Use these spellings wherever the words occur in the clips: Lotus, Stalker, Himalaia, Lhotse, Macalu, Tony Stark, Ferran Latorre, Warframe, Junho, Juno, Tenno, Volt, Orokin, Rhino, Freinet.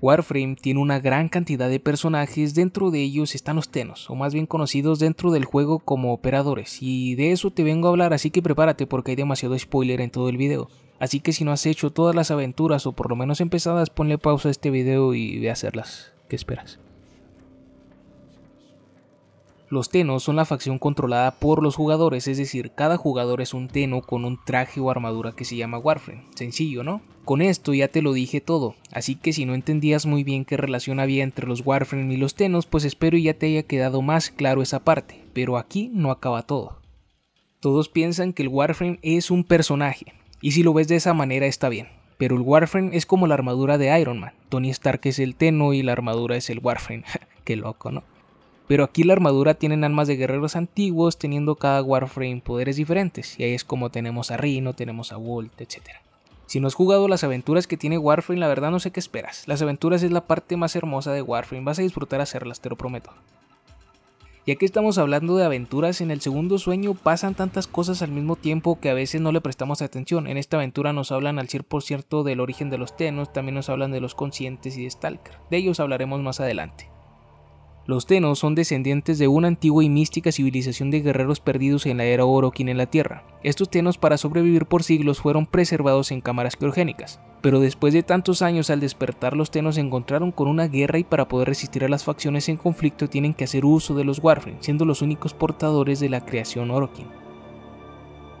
Warframe tiene una gran cantidad de personajes, dentro de ellos están los Tennos, o más bien conocidos dentro del juego como operadores, y de eso te vengo a hablar, así que prepárate porque hay demasiado spoiler en todo el video. Así que si no has hecho todas las aventuras o por lo menos empezadas, ponle pausa a este video y ve a hacerlas. ¿Qué esperas? Los Tennos son la facción controlada por los jugadores, es decir, cada jugador es un Tenno con un traje o armadura que se llama Warframe. Sencillo, ¿no? Con esto ya te lo dije todo, así que si no entendías muy bien qué relación había entre los Warframe y los Tennos, pues espero ya te haya quedado más claro esa parte, pero aquí no acaba todo. Todos piensan que el Warframe es un personaje, y si lo ves de esa manera está bien, pero el Warframe es como la armadura de Iron Man, Tony Stark es el Tenno y la armadura es el Warframe, qué loco, ¿no? Pero aquí la armadura tienen armas de guerreros antiguos, teniendo cada Warframe poderes diferentes, y ahí es como tenemos a Rhino, tenemos a Volt, etc. Si no has jugado las aventuras que tiene Warframe, la verdad no sé qué esperas. Las aventuras es la parte más hermosa de Warframe, vas a disfrutar hacerlas, te lo prometo. Ya que estamos hablando de aventuras, en el segundo sueño pasan tantas cosas al mismo tiempo que a veces no le prestamos atención. En esta aventura nos hablan al 100% del origen de los Tennos, también nos hablan de los conscientes y de Stalker, de ellos hablaremos más adelante. Los Tennos son descendientes de una antigua y mística civilización de guerreros perdidos en la era Orokin en la Tierra. Estos Tennos, para sobrevivir por siglos, fueron preservados en cámaras criogénicas. Pero después de tantos años, al despertar, los Tennos se encontraron con una guerra y para poder resistir a las facciones en conflicto tienen que hacer uso de los Warframe, siendo los únicos portadores de la creación Orokin.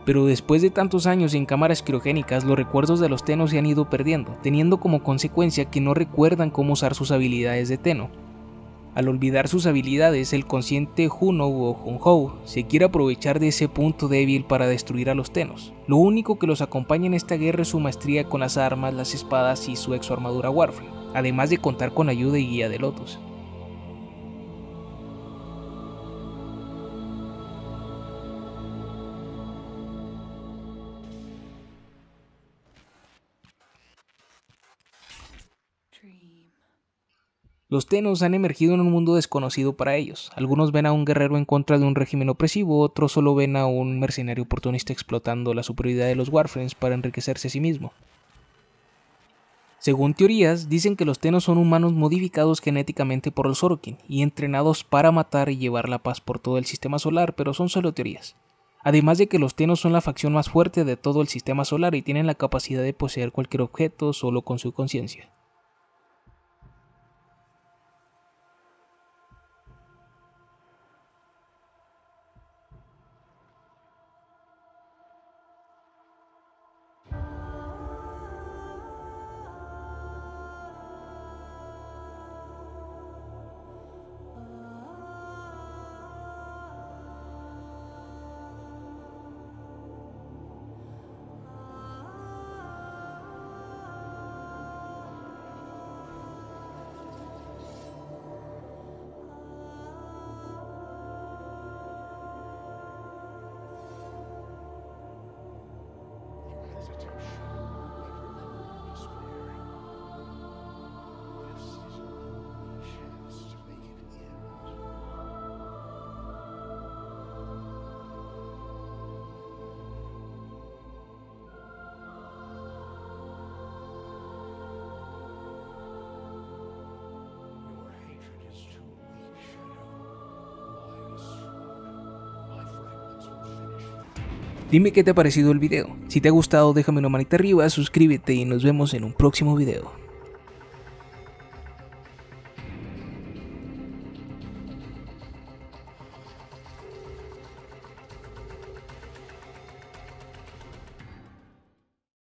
Pero después de tantos años en cámaras criogénicas, los recuerdos de los Tennos se han ido perdiendo, teniendo como consecuencia que no recuerdan cómo usar sus habilidades de Tenno. Al olvidar sus habilidades, el consciente Juno o Junho se quiere aprovechar de ese punto débil para destruir a los Tennos. Lo único que los acompaña en esta guerra es su maestría con las armas, las espadas y su exoarmadura Warframe, además de contar con ayuda y guía de Lotus. Los Tennos han emergido en un mundo desconocido para ellos. Algunos ven a un guerrero en contra de un régimen opresivo, otros solo ven a un mercenario oportunista explotando la superioridad de los Warframes para enriquecerse a sí mismo. Según teorías, dicen que los Tennos son humanos modificados genéticamente por los Orokin y entrenados para matar y llevar la paz por todo el sistema solar, pero son solo teorías. Además de que los Tennos son la facción más fuerte de todo el sistema solar y tienen la capacidad de poseer cualquier objeto solo con su conciencia. Dime qué te ha parecido el video, si te ha gustado déjame una manita arriba, suscríbete y nos vemos en un próximo video.